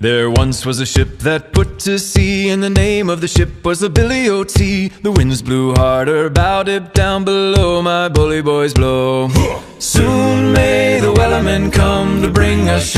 There once was a ship that put to sea, and the name of the ship was the Billy O.T. The winds blew harder, bowed it down below, my bully boys blow. Soon may the wellerman come to bring us